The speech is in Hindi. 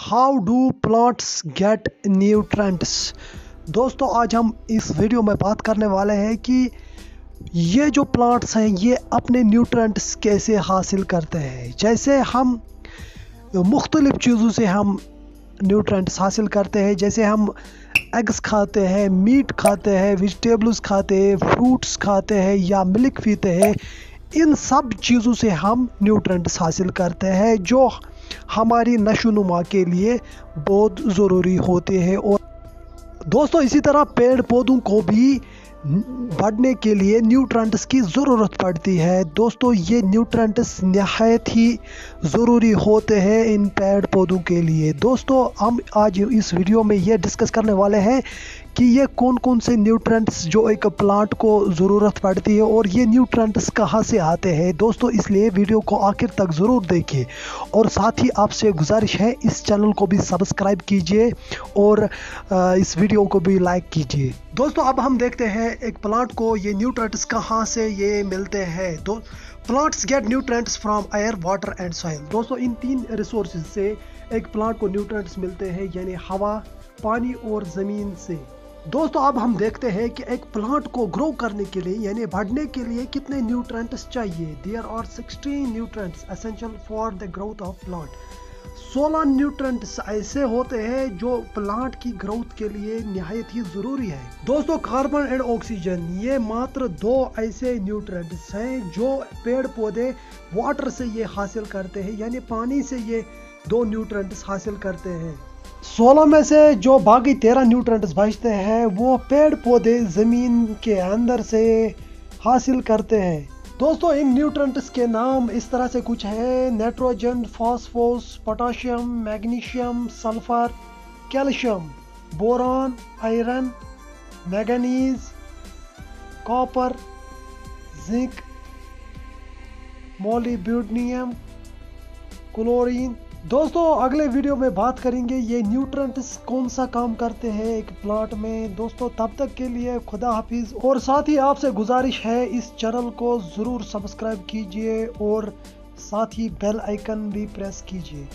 How do plants get nutrients. दोस्तों आज हम इस वीडियो में बात करने वाले हैं कि ये जो प्लांट्स हैं ये अपने न्यूट्रेंट्स कैसे हासिल करते हैं। जैसे हम मुख्तलिफ़ चीज़ों से हम न्यूट्रेंट्स हासिल करते हैं, जैसे हम एग्स खाते हैं, मीट खाते हैं, वेजिटेबल्स खाते हैं, फ्रूट्स खाते हैं या मिल्क पीते हैं। इन सब चीज़ों से हम न्यूट्रेंट्स हासिल करते हैं जो हमारी नशोनुमा के लिए बहुत ज़रूरी होते हैं। और दोस्तों इसी तरह पेड़ पौधों को भी बढ़ने के लिए न्यूट्रेंट्स की ज़रूरत पड़ती है। दोस्तों ये न्यूट्रेंट्स नहायत ही ज़रूरी होते हैं इन पेड़ पौधों के लिए। दोस्तों हम आज इस वीडियो में ये डिस्कस करने वाले हैं कि ये कौन कौन से न्यूट्रेंट्स जो एक प्लांट को ज़रूरत पड़ती है और ये न्यूट्रेंट्स कहाँ से आते हैं। दोस्तों इसलिए वीडियो को आखिर तक ज़रूर देखिए और साथ ही आपसे गुजारिश है इस चैनल को भी सब्सक्राइब कीजिए और इस वीडियो को भी लाइक कीजिए। दोस्तों अब हम देखते हैं एक प्लांट को ये न्यूट्रेंट्स कहाँ से ये मिलते हैं। Plants get nutrients from air, water and soil. दोस्तों इन तीन रिसोर्सेज से एक प्लांट को न्यूट्रेंट्स मिलते हैं, यानी हवा, पानी और ज़मीन से। दोस्तों अब हम देखते हैं कि एक प्लांट को ग्रो करने के लिए यानी बढ़ने के लिए कितने न्यूट्रेंट्स चाहिए। There are 16 nutrients essential for the growth of plant. 16 nutrients ऐसे होते हैं जो प्लांट की ग्रोथ के लिए नहायत ही ज़रूरी है। दोस्तों कार्बन एंड ऑक्सीजन ये मात्र दो ऐसे न्यूट्रेंट्स हैं जो पेड़ पौधे वाटर से ये हासिल करते हैं, यानी पानी से ये दो न्यूट्रेंट्स हासिल करते हैं। 16 में से जो बाकी 13 न्यूट्रेंट्स बचते हैं वो पेड़ पौधे ज़मीन के अंदर से हासिल करते हैं। दोस्तों इन न्यूट्रेंट्स के नाम इस तरह से कुछ है: nitrogen, phosphorus, potassium, magnesium, sulphur, calcium, boron, iron, manganese, copper, zinc, molybdenum, chlorine. दोस्तों अगले वीडियो में बात करेंगे ये न्यूट्रेंट्स कौन सा काम करते हैं एक प्लांट में। दोस्तों तब तक के लिए खुदा हाफिज़। और साथ ही आपसे गुजारिश है इस चैनल को ज़रूर सब्सक्राइब कीजिए और साथ ही बेल आइकन भी प्रेस कीजिए।